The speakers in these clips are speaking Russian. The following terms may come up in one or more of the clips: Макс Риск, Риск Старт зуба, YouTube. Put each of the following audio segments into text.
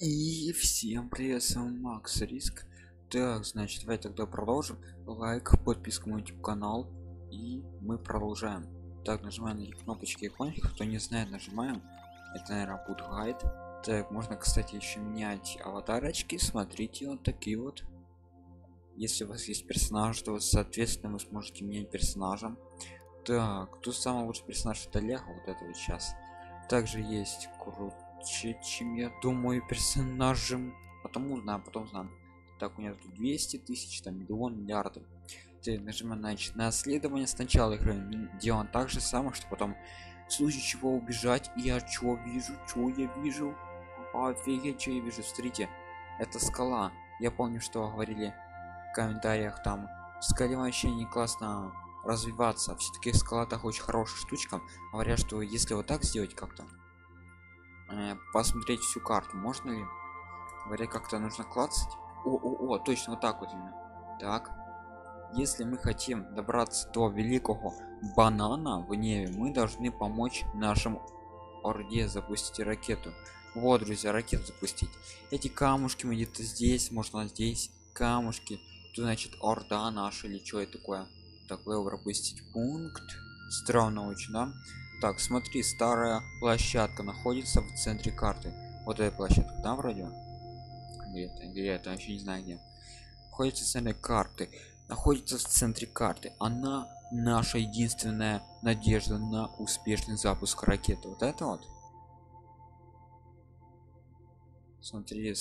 И всем привет, с вами Макс Риск. Так, значит, давайте тогда продолжим. Лайк, подписка на YouTube канал, и мы продолжаем. Так, нажимаем на кнопочки иконки, кто не знает, нажимаем. Это, наверное, будет гайд. Так, можно, кстати, еще менять аватарочки. Смотрите, вот такие вот. Если у вас есть персонаж, то, соответственно, вы сможете менять персонажа. Так, тут самый лучший персонаж — это Леха, вот это вот сейчас. Также есть круче, чем я думаю, персонажем. Потом узнаем, Так, у меня тут 200 тысяч, там миллион, миллиардов. Теперь нажимаем на следование. Сначала играем, делаем так же самое, что потом, в случае чего, убежать. Я чё вижу? Офигеть, чё я вижу? Смотрите, это скала. Я помню, что говорили в комментариях, там в скале вообще не классно развиваться, все-таки скала так очень хорошая штучка. Говорят, что если вот так сделать как-то, посмотреть всю карту, можно ли? Говорят, как-то нужно клацать. О, точно, вот так вот именно. Так, если мы хотим добраться до великого банана в небе, мы должны помочь нашему орде запустить ракету. Вот, друзья, ракету запустить. Эти камушки мы где-то здесь, можно здесь камушки. Тут, значит, орда наша или что это такое. Так, левел пропустить пункт. Странно очень, да? Так, смотри, старая площадка находится в центре карты. Вот эта площадка, да, вроде? Где это? Я еще не знаю где. Находится в центре карты. Она наша единственная надежда на успешный запуск ракеты. Вот это вот. Смотри,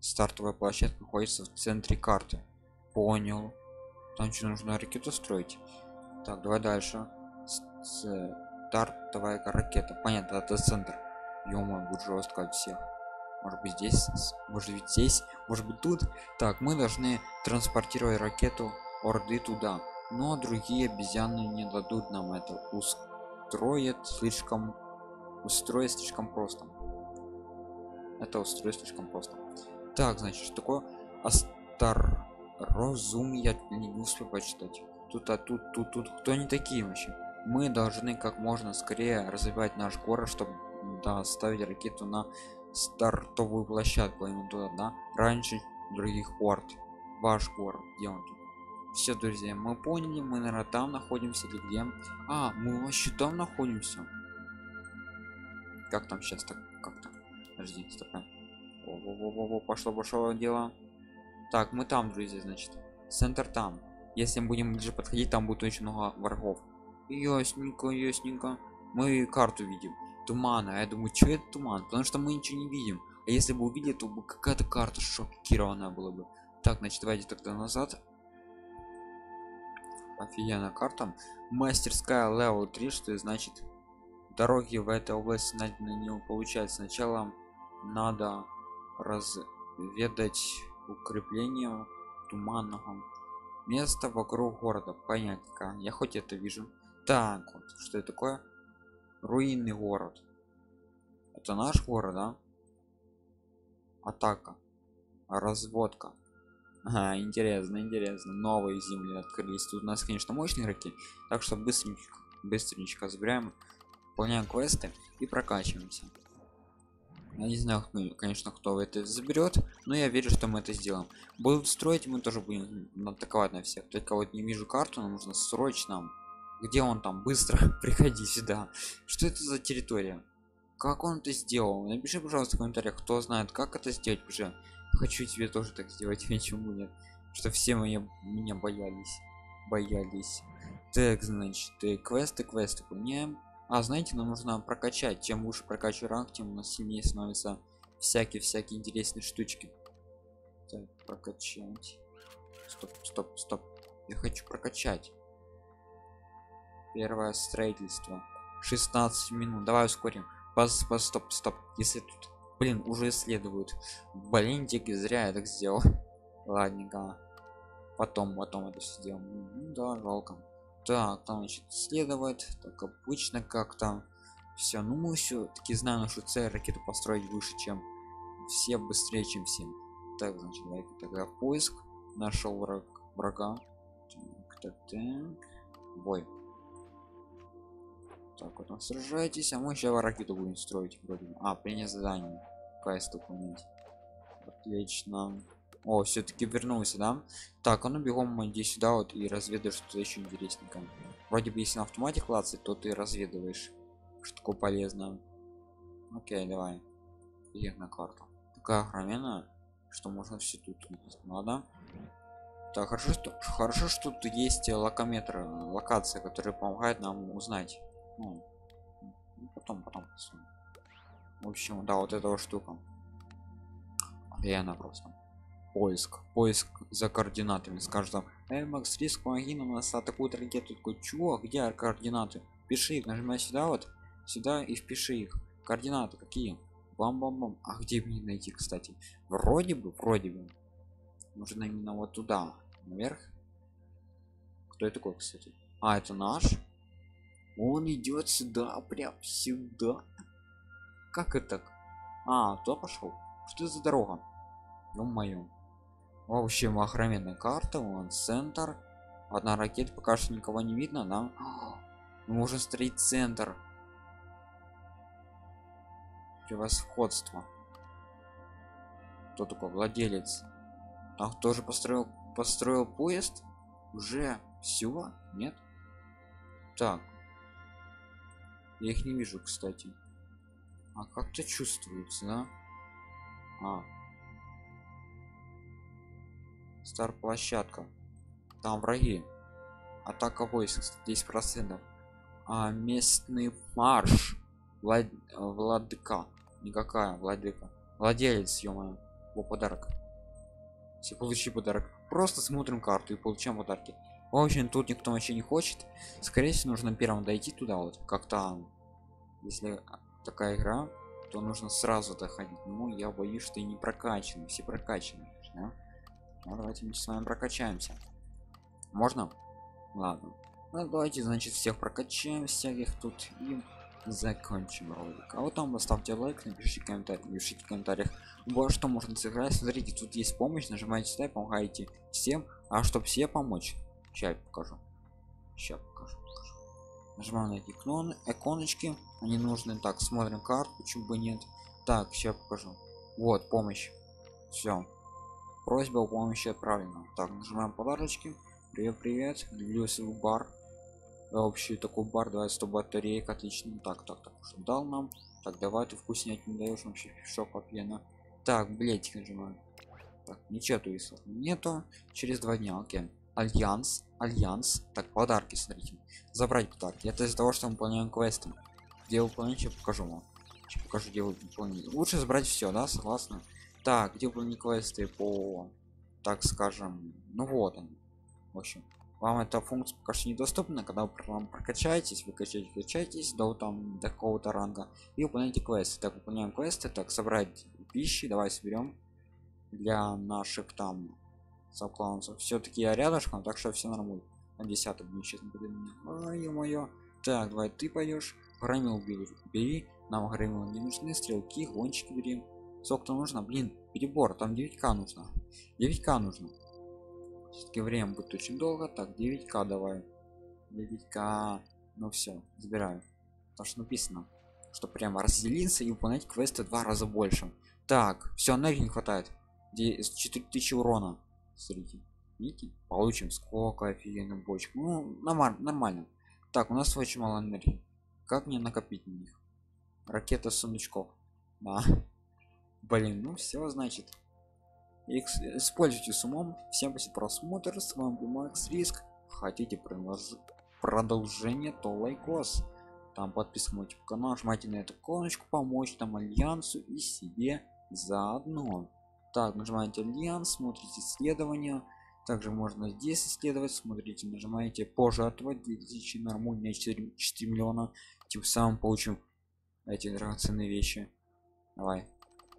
стартовая площадка находится в центре карты. Понял. Там что, нужно ракету строить? Так, давай дальше. Стартовая ракета. Понятно, это центр. Ё-моё, будет жестко от всех. Может быть здесь, может быть здесь, может быть тут. Так, мы должны транспортировать ракету орды туда. Но другие обезьяны не дадут нам это. Устроит слишком просто. Так, значит, что такое? Разум я не успел почитать. Тут. Кто они такие вообще? Мы должны как можно скорее развивать наш город, чтобы доставить ракету на стартовую площадку. Именно туда, да? Раньше других орд. Ваш город. Где он тут? Все, друзья, мы поняли. Мы, наверное, там находимся или где? А, мы вообще там находимся. Как там сейчас? Так, как там? Подожди, стоп. Во-во-во-во-во, пошло дело. Так, мы там, друзья, значит. Центр там. Если мы будем ближе подходить, там будет очень много врагов. Ясненько. Мы карту видим. Тумана. Я думаю, что это туман? Потому что мы ничего не видим. А если бы увидели, то бы какая-то карта шокированная была бы. Так, значит, давайте тогда назад. Офигенная карта. Мастерская левел 3, что значит, дороги в этой области на него получается. Сначала надо разведать укреплением туманного места вокруг города. Понятненько, я хоть это вижу. Так вот, что это такое? Руинный город. Это наш город, да? Атака. Разводка. Ага, интересно. Новые земли открылись. Тут у нас, конечно, мощные игроки. Так что быстренько забираем, выполняем квесты и прокачиваемся. Я не знаю, конечно, кто это заберет, но я верю, что мы это сделаем. Будут строить, мы тоже будем атаковать на всех. Только вот не вижу карту, нам нужно срочно. Где он там? Быстро приходи сюда. Что это за территория? Как он это сделал? Напиши, пожалуйста, в комментариях, кто знает, как это сделать уже. Хочу тебе тоже так сделать, почему нет? Что все меня боялись. Так, значит, квесты поменяем. А знаете, нам нужно прокачать. Чем лучше прокачивать ранг, тем у нас сильнее становятся всякие интересные штучки. Так, прокачать. Стоп. Я хочу прокачать. Первое строительство. 16 минут. Давай ускорим. Стоп. Если тут, блин, уже исследуют. Блинтики, зря я так сделал. Ладненько. Потом это все сделаем. Да, жалко. Так, там, значит, следовать, так обычно как-то все. Ну, мы все-таки знаем нашу цель — ракету построить выше, чем все, быстрее, чем всем. Так, значит, давайте тогда поиск. Нашел врага. Так. Бой. Так, вот он сражайтесь, а мы сейчас ракету будем строить вроде. А, принять задание. квест выполнить. Отлично. О, все-таки вернулся, да? Так, а ну бегом иди сюда вот и разведаешь, что еще интересненько. Вроде бы если на автомате клацать, то ты разведываешь, что такое полезное. Окей, давай. Идем на карту. Такая огроменная, что можно все тут надо. Так, хорошо, что тут есть локометры, локация, которая помогает нам узнать. Ну, потом. В общем, да, вот этого штука. Реально просто. Поиск за координатами. Скажем, Макс Риск, помоги нам, нас атакуют ракеты. Такой, чего? Где координаты? Пиши их, нажимай сюда вот, сюда и впиши их. Координаты какие? Бам-бам-бам. А где мне найти, кстати? Вроде бы. Нужно именно вот туда, наверх. Кто это такой, кстати? А, это наш. Он идет сюда, прям сюда. Как это? А, кто пошел? Что это за дорога? Ё-моё. Вообще охроменная карта, вон центр. Одна ракета, пока что никого не видно, да? Мы можем строить центр. Превосходство. Кто такой владелец? А кто же построил поезд? Уже все? Нет? Так. Я их не вижу, кстати. А как-то чувствуется, да? А. Старт-площадка. Там враги. Атака войск 10%. А местный марш. Владыка. Никакая владыка. Владелец, ё-моё. Его подарок. Все, получи подарок. Просто смотрим карту и получаем подарки. В общем, тут никто вообще не хочет. Скорее всего, нужно первым дойти туда вот. Как-то, если такая игра, то нужно сразу доходить. Ну, я боюсь, что и не прокачаны. Все прокачаны. Да? Ну, давайте мы с вами прокачаемся. Можно? Ладно. Ну, давайте, значит, всех прокачаем, всяких тут и закончим ролик. А вот там поставьте лайк, напишите комментарий, напишите в комментариях, во что можно сыграть. Смотрите, тут есть помощь, нажимаете сюда и помогаете всем. А чтобы все помочь, сейчас покажу. Нажимаем на эти иконочки, они нужны. Так, смотрим карту, почему бы нет. Так, сейчас покажу. Вот помощь. Все, просьба о помощи отправлена. Так, нажимаем подарочки. Привет, люблю свой бар. Вообще такой бар, давай 100 батареек, отлично. Так, что дал нам? Так, давай, ты вкуснять не даешь, вообще шок попьяно. Так, блять, нажимаю. Так, ничего туристов нету. Через 2 дня, окей. Альянс. Так, подарки, смотрите. Забрать подарки. Это из-за того, что мы выполняем квесты. Где выполнять, я покажу вам. Сейчас покажу, где выполнять. Лучше забрать все, да, согласно. Так, где выполнять квесты по, так скажем, ну вот они. В общем. Вам эта функция пока что недоступна, когда вы прокачаетесь, выкачаетесь до какого-то ранга и выполняете квесты. Так, выполняем квесты. Так, собрать пищи, давай соберем для наших там сабклаунсов. Все-таки я рядышком, так что все нормально. На 10 будет сейчас. Ой, моё. Так, давай ты поешь. Громил бери, нам громил не нужны, стрелки, гонщики бери. Сколько нужно? Блин, перебор, там 9к нужно. 9к нужно. Все-таки время будет очень долго. Так, 9к давай. 9к. Ну все, забираю. Потому что написано, что прямо разделиться и выполнять квесты 2 раза больше. Так, все, энергии не хватает. 4000 урона. Смотрите. Видите? Получим сколько офигенных бочек. Ну, нормально. Так, у нас очень мало энергии. Как мне накопить на них? Ракета сундучков. Да. Блин, ну все, значит. Используйте с умом. Всем спасибо за просмотр. С вами был Макс Риск. Хотите продолжение, то лайкос. Там подписывайтесь на мой канал, нажимайте на эту иконочку, помочь там Альянсу и себе заодно. Так, нажимаете Альянс, смотрите исследования. Также можно здесь исследовать. Смотрите, нажимаете пожертвовать 2000 нормально, 4 миллиона. Тем самым получим эти драгоценные вещи. Давай.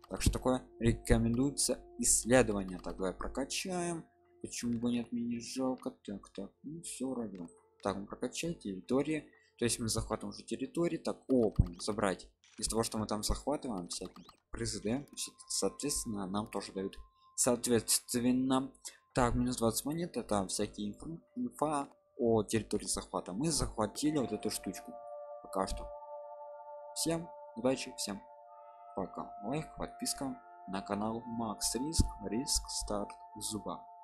Так что такое, рекомендуется исследование. Так, давай прокачаем. Почему бы нет, мне не жалко. Так, ну все равно. Так, мы прокачаем территории. То есть мы захватываем уже территории. Так, опыт забрать. Из того, что мы там захватываем, всякие призы даем. Соответственно, нам тоже дают. Соответственно, так, минус 20 монет. Это всякие инфа о территории захвата. Мы захватили вот эту штучку. Пока что. Всем удачи, всем. пока. Лайк, подписка на канал Макс Риск, Риск Старт Зуба.